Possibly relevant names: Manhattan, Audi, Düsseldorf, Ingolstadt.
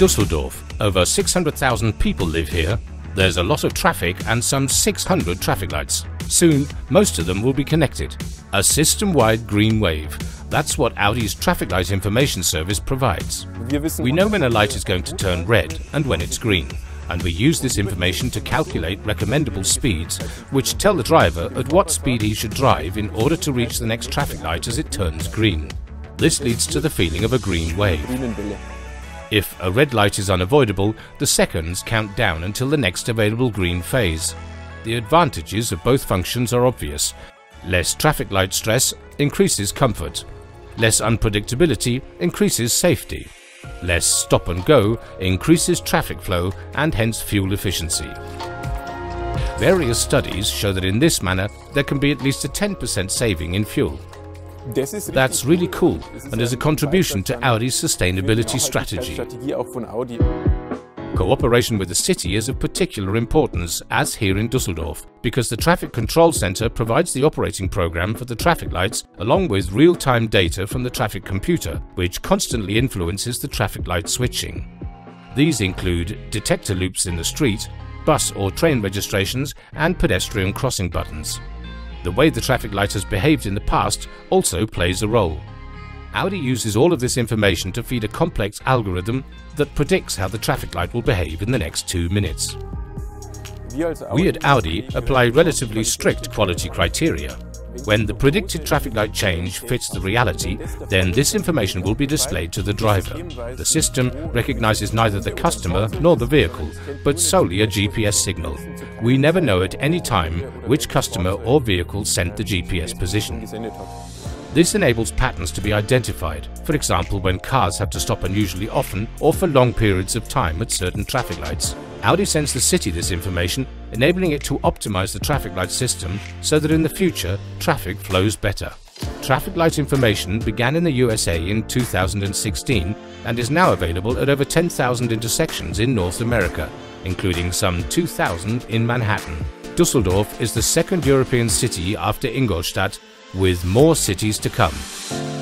Düsseldorf. Over 600,000 people live here. There's a lot of traffic and some 600 traffic lights. Soon, most of them will be connected. A system-wide green wave. That's what Audi's traffic light information service provides. We know when a light is going to turn red and when it's green, and we use this information to calculate recommendable speeds, which tell the driver at what speed he should drive in order to reach the next traffic light as it turns green. This leads to the feeling of a green wave. If a red light is unavoidable, the seconds count down until the next available green phase. The advantages of both functions are obvious. Less traffic light stress increases comfort. Less unpredictability increases safety. Less stop and go increases traffic flow and hence fuel efficiency. Various studies show that in this manner there can be at least a 10% saving in fuel. That's really cool and is a contribution to Audi's sustainability strategy. Cooperation with the city is of particular importance, as here in Düsseldorf, because the Traffic Control Center provides the operating program for the traffic lights along with real-time data from the traffic computer, which constantly influences the traffic light switching. These include detector loops in the street, bus or train registrations, and pedestrian crossing buttons. The way the traffic light has behaved in the past also plays a role. Audi uses all of this information to feed a complex algorithm that predicts how the traffic light will behave in the next 2 minutes. We at Audi apply relatively strict quality criteria. When the predicted traffic light change fits the reality, then this information will be displayed to the driver. The system recognizes neither the customer nor the vehicle, but solely a GPS signal. We never know at any time which customer or vehicle sent the GPS position. This enables patterns to be identified, for example when cars have to stop unusually often or for long periods of time at certain traffic lights. Audi sends the city this information, enabling it to optimize the traffic light system so that in the future traffic flows better. Traffic light information began in the USA in 2016 and is now available at over 10,000 intersections in North America, including some 2,000 in Manhattan. Düsseldorf is the second European city after Ingolstadt, with more cities to come.